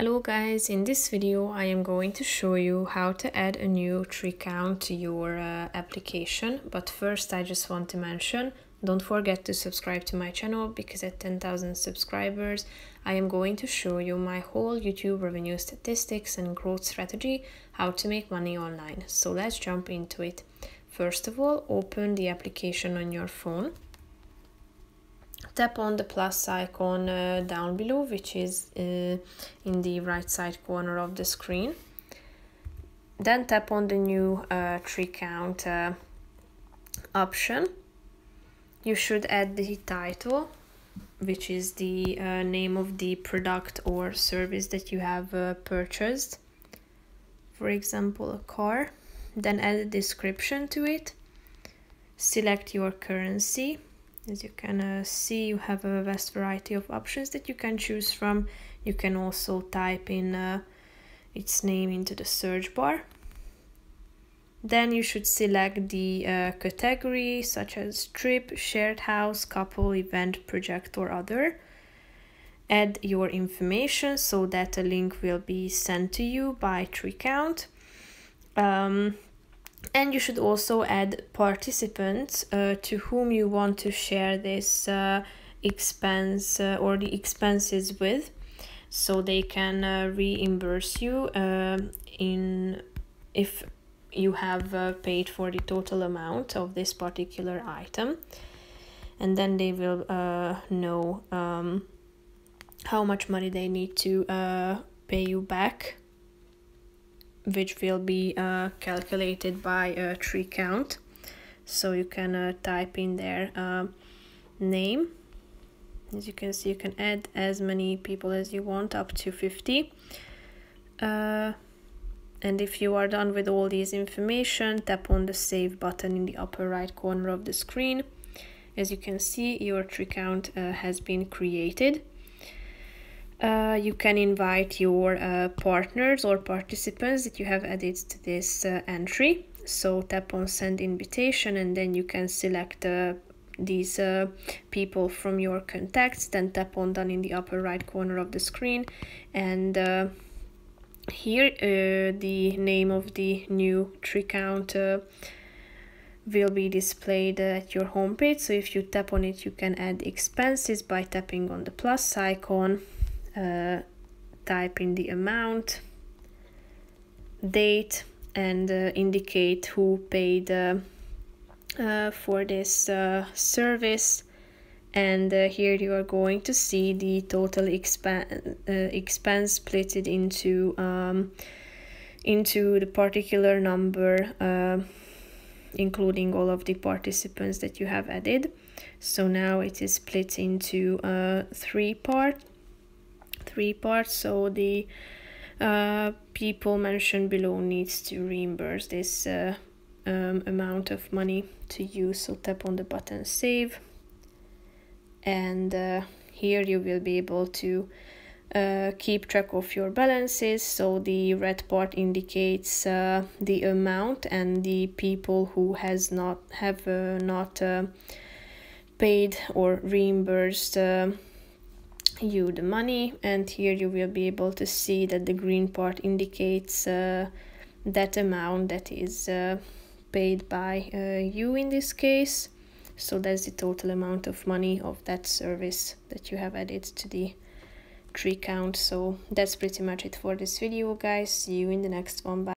Hello guys, in this video I am going to show you how to add a new Tricount to your application, but first I just want to mention, don't forget to subscribe to my channel, because at 10,000 subscribers I am going to show you my whole YouTube revenue statistics and growth strategy, how to make money online. So let's jump into it. First of all, open the application on your phone. Tap on the plus icon down below, which is in the right side corner of the screen. Then tap on the new Tricount option. You should add the title, which is the name of the product or service that you have purchased. For example, a car. Then add a description to it. Select your currency. As you can see, you have a vast variety of options that you can choose from. You can also type in its name into the search bar. Then you should select the category, such as trip, shared house, couple, event, project or other. Add your information so that a link will be sent to you by Tricount. And you should also add participants to whom you want to share this expense or the expenses with, so they can reimburse you if you have paid for the total amount of this particular item, and then they will know how much money they need to pay you back, which will be calculated by Tricount. So you can type in their name. As you can see, you can add as many people as you want, up to 50. And if you are done with all these information, tap on the save button in the upper right corner of the screen. As you can see, your Tricount has been created. You can invite your partners or participants that you have added to this entry. So tap on send invitation, and then you can select these people from your contacts. Then tap on done in the upper right corner of the screen, and here the name of the new Tricount will be displayed at your homepage. So if you tap on it, you can add expenses by tapping on the plus icon. Type in the amount, date, and indicate who paid for this service, and here you are going to see the total expense splitted into the particular number, including all of the participants that you have added. So now it is split into three parts, so the people mentioned below needs to reimburse this amount of money to you. So tap on the button save, and here you will be able to keep track of your balances. So the red part indicates the amount and the people who have not paid or reimbursed you the money, and here you will be able to see that the green part indicates that amount that is paid by you in this case. So that's the total amount of money of that service that you have added to the Tricount. So that's pretty much it for this video, guys. See you in the next one. Bye.